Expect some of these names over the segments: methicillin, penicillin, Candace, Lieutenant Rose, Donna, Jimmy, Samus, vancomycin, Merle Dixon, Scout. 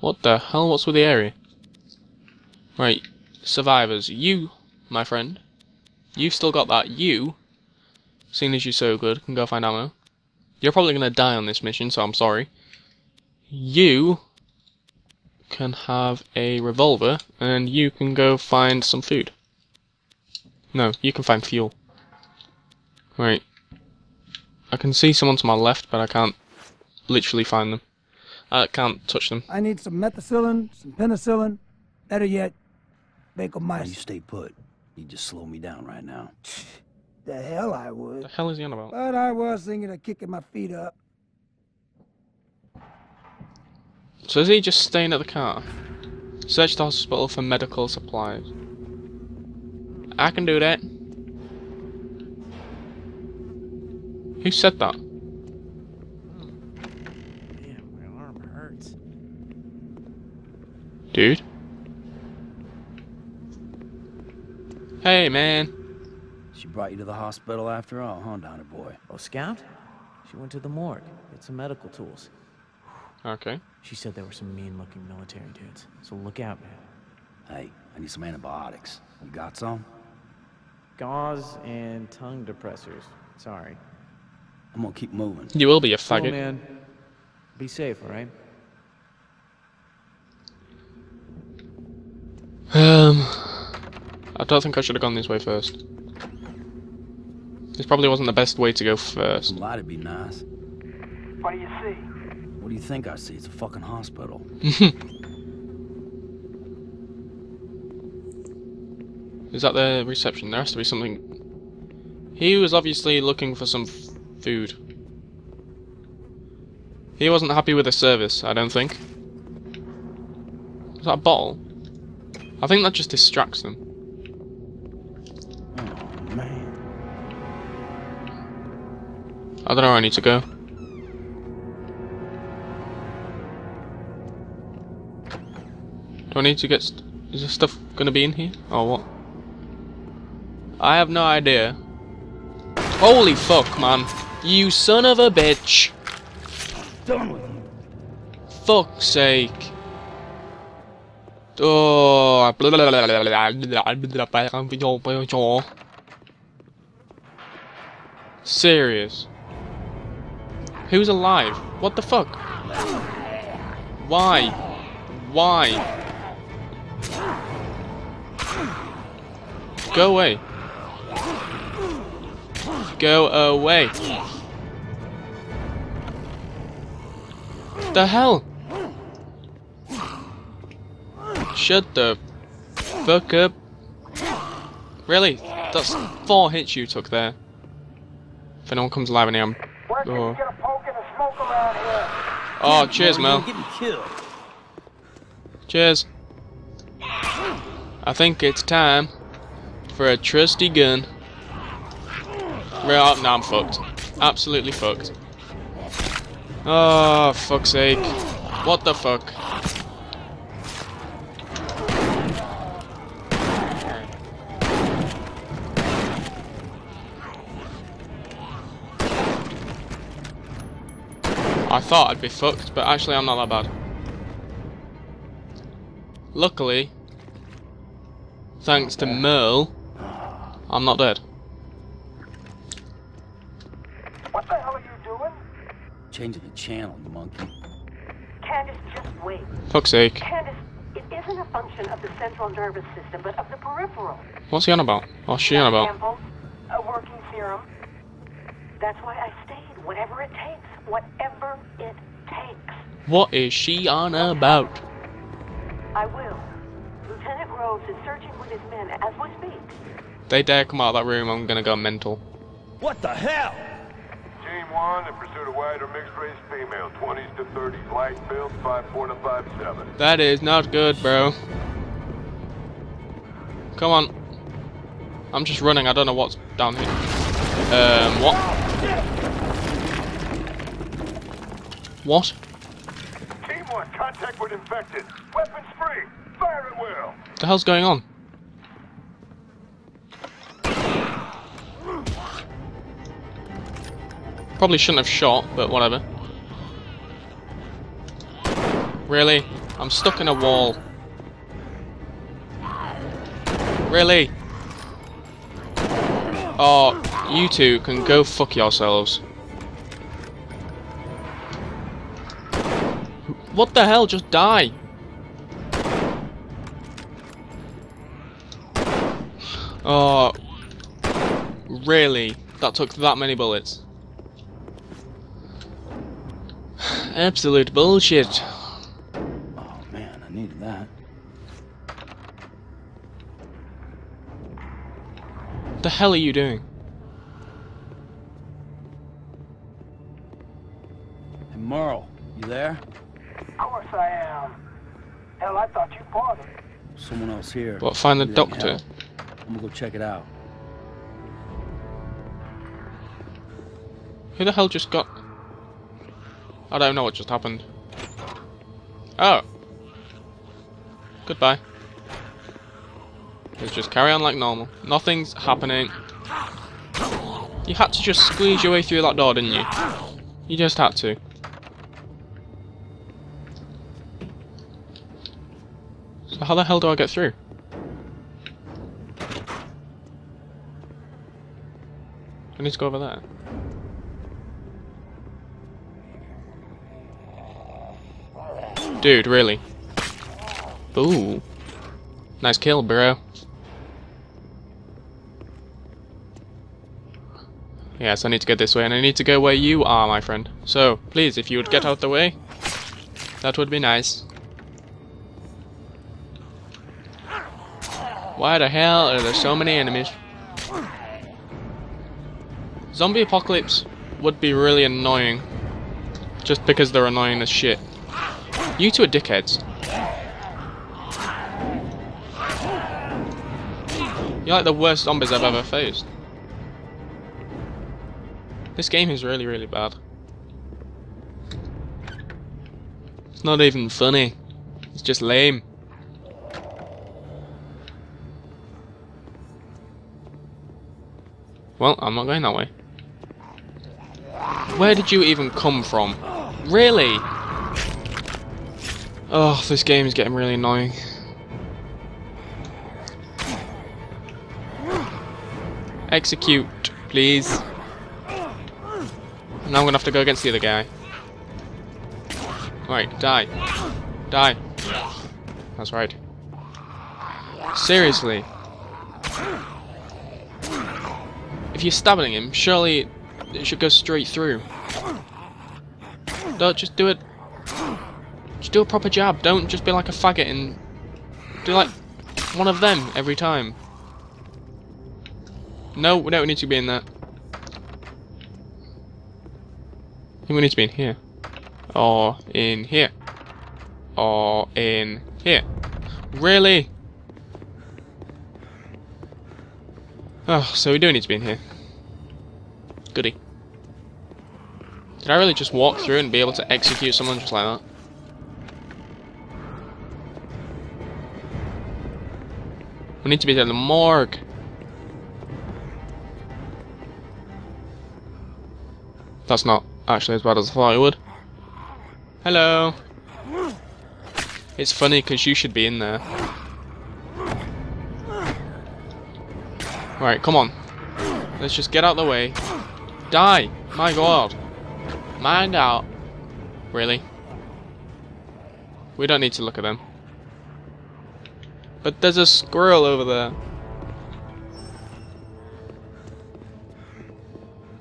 What the hell? What's with the area? Right, survivors. You, my friend, you've still got that. You, seeing as you're so good, can go find ammo. You're probably going to die on this mission, so I'm sorry. You can have a revolver, and you can go find some food. No, you can find fuel. Right. I can see someone to my left, but I can't literally find them. I can't touch them. I need some methicillin, some penicillin, better yet, vancomycin. You stay put. You just slow me down right now. The hell I would. The hell is he on about? But I was thinking of kicking my feet up. So is he just staying at the car? Search the hospital for medical supplies. I can do that. Who said that? Damn, my arm hurts. Dude. Hey, man. She brought you to the hospital after all, huh, Donna boy? Oh, Scout? She went to the morgue. It's some medical tools. Okay. She said there were some mean-looking military dudes, so look out, man. Hey, I need some antibiotics. You got some? Gauze and tongue depressors. Sorry. I'm gonna keep moving. You will be a faggot. Oh, man. Be safe, alright? I don't think I should have gone this way first. This probably wasn't the best way to go first. Well, that'd be nice. What do you see? What do you think I see? It's a fucking hospital. Is that the reception? There has to be something. He was obviously looking for some food. He wasn't happy with the service, I don't think. Is that a bottle? I think that just distracts them. Oh, man. I don't know where I need to go. Do I need to get... Is this stuff gonna be in here? Or what? I have no idea. Holy fuck, man. You son of a bitch! Done with you. Fuck's sake! Oh, serious? Who's alive? What the fuck? Why? Why? Go away! Go away! The hell? Shut the fuck up. Really? That's 4 hits you took there. If anyone comes alive in here, I'm... Oh, oh cheers, Mel. Cheers. I think it's time for a trusty gun. Right, now I'm fucked. Absolutely fucked. Oh, fuck's sake. What the fuck? I thought I'd be fucked, but actually I'm not that bad. Luckily, thanks to Merle, I'm not dead. What the hell are you doing? Changing the channel, monkey. Candace, just wait. Fuck's sake. Candace, it isn't a function of the central nervous system, but of the peripheral. What's he on about? What's she on about? Example, a working serum. That's why I stayed. Whatever it takes. Whatever it takes. What is she on about? I will. Lieutenant Rose is searching with his men as we speak. They dare come out of that room, I'm gonna go mental. What the hell? Team 1 in pursuit of white or mixed race female, 20s to 30s, light build, 5'4" to 5'7". That is not good, bro. Come on. I'm just running, I don't know what's down here. What? What? Team 1, contact with infected. Weapons free. Fire at will. What the hell's going on? Probably shouldn't have shot, but whatever. Really? I'm stuck in a wall. Really? Oh, you two can go fuck yourselves. What the hell? Just die. Oh, really? That took that many bullets? Absolute bullshit. Oh man, I needed that. What the hell are you doing? Hey Merle, you there? Of course I am. Hell, I thought you parted. Someone else here. What, find the doctor? I'm gonna go check it out. Who the hell just got... I don't know what just happened. Oh. Goodbye. Let's just carry on like normal. Nothing's happening. You had to just squeeze your way through that door, didn't you? You just had to. So how the hell do I get through? I need to go over there. Dude, really? Ooh. Nice kill, bro. Yes, I need to get this way, and I need to go where you are, my friend. So, please, if you would get out the way, that would be nice. Why the hell are there so many enemies? Zombie apocalypse would be really annoying, just because they're annoying as shit. You two are dickheads. You're like the worst zombies I've ever faced. This game is really, really bad. It's not even funny. It's just lame. Well, I'm not going that way. Where did you even come from? Really? Oh, this game is getting really annoying. Execute, please. Now I'm gonna have to go against the other guy. Right, die. Die. That's right. Seriously. If you're stabbing him, surely it should go straight through. Don't just do it. Just do a proper jab. Don't just be like a faggot and do like one of them every time. No, we don't need to be in that. I think we need to be in here. Or in here. Or in here. Really? Oh, so we do need to be in here. Goody. Did I really just walk through and be able to execute someone just like that? We need to be at the morgue. That's not actually as bad as I thought it would. Hello. It's funny because you should be in there. Right, come on. Let's just get out of the way. Die! My god. Mind out. Really? We don't need to look at them. But there's a squirrel over there.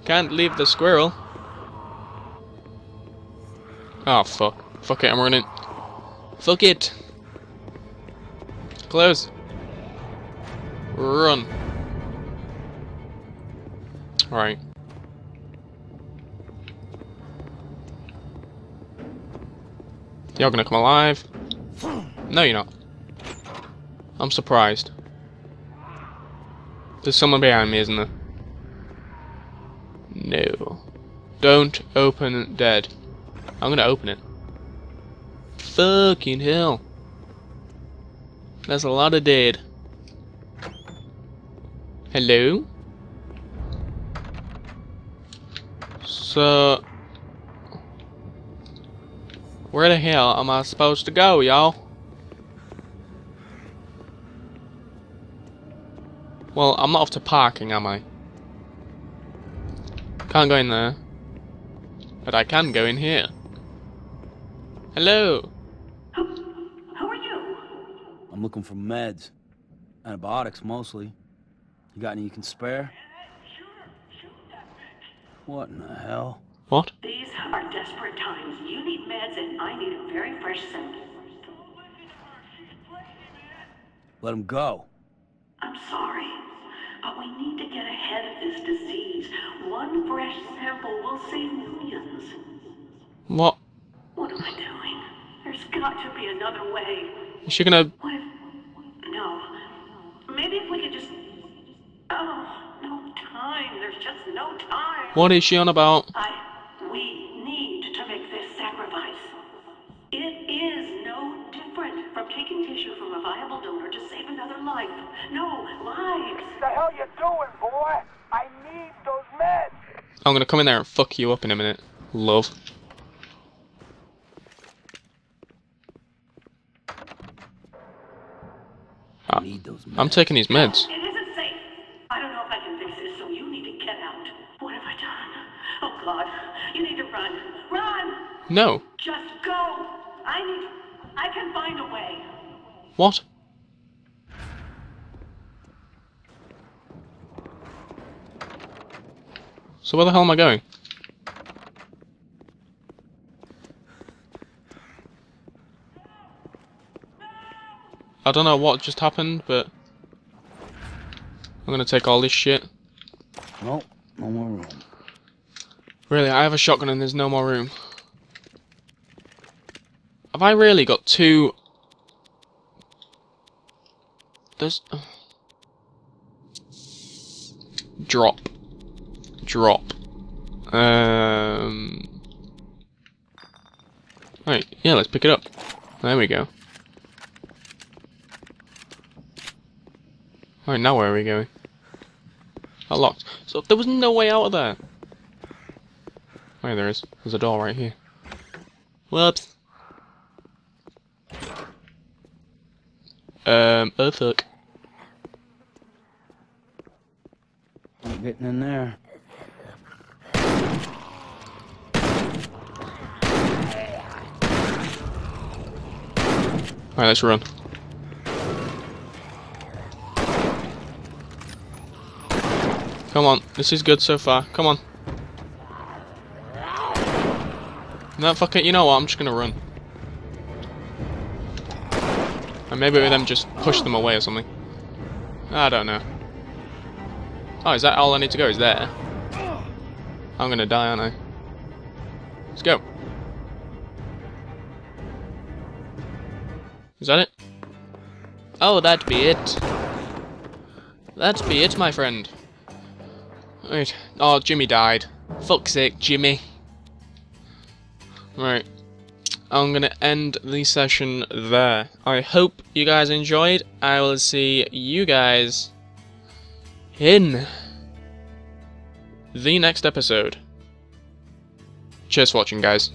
Can't leave the squirrel. Oh fuck. Fuck it, I'm running. Fuck it. Close. Run. Right. You're gonna come alive. No, you're not. I'm surprised. There's someone behind me, isn't there? No. Don't open dead. I'm gonna open it. Fucking hell. There's a lot of dead. Hello? So... Where the hell am I supposed to go, y'all? Well, I'm not off to parking, am I? Can't go in there. But I can go in here. Hello! Who are you? I'm looking for meds. Antibiotics, mostly. You got any you can spare? Shoot that bitch. What in the hell? What? These are desperate times. You need meds and I need a very fresh sample. Let him go. I'm sorry, but we need to get ahead of this disease. One fresh sample will save millions. What? What am I doing? There's got to be another way. Is she gonna... What if... No. Maybe if we could just... Oh, no time. There's just no time. What is she on about? We need to make this sacrifice. It is no different from taking tissue from a viable donor to save another life. No, lives. What the hell you doing, boy? I need those meds. I'm gonna come in there and fuck you up in a minute, love. I'm taking these meds. No, it isn't safe. I don't know if I can fix this, so you need to get out. What have I done? Oh God, you need to run. Run! No. Just go. I can find a way. What? So where the hell am I going? I don't know what just happened, but I'm gonna take all this shit. Nope, no more room. Really, I have a shotgun and there's no more room. Have I really got two? There's... Drop. Drop. Right, yeah, let's pick it up. There we go. Alright, now where are we going? That locked. So there was no way out of there. Wait, there is. There's a door right here. Whoops. Oh fuck. I'm getting in there. Alright, let's run. Come on, this is good so far. Come on. No, fuck it. You know what? I'm just gonna run. And maybe with them just push them away or something. I don't know. Oh, is that all I need to go? Is there? I'm gonna die, aren't I? Let's go. Is that it? Oh, that'd be it. That'd be it, my friend. Right. Oh, Jimmy died. Fuck's sake, Jimmy. Right. I'm gonna end the session there. I hope you guys enjoyed. I will see you guys in the next episode. Cheers for watching, guys.